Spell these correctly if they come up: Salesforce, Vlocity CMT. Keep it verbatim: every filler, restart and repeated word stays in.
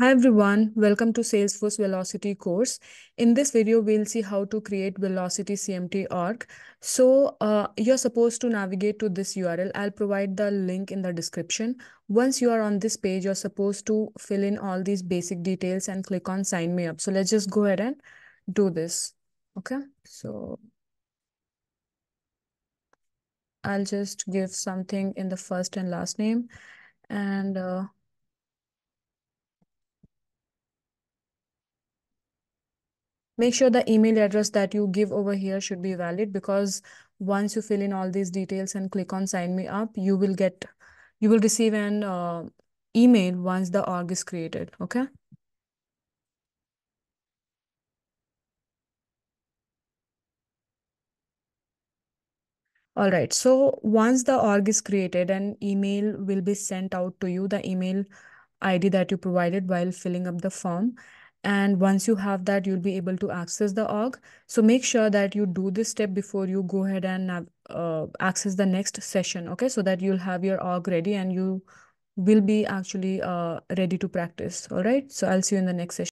Hi everyone, welcome to Salesforce Vlocity course. In this video, we'll see how to create Vlocity C M T org. So uh, you're supposed to navigate to this U R L. I'll provide the link in the description. Once you are on this page, you're supposed to fill in all these basic details and click on sign me up. So let's just go ahead and do this. Okay, so I'll just give something in the first and last name and uh, make sure the email address that you give over here should be valid, because once you fill in all these details and click on sign me up, you will get, you will receive an uh, email once the org is created, okay? All right, so once the org is created, an email will be sent out to you, the email I D that you provided while filling up the form. And once you have that, you'll be able to access the org. So make sure that you do this step before you go ahead and uh, access the next session, okay? So that you'll have your org ready and you will be actually uh, ready to practice, all right? So I'll see you in the next session.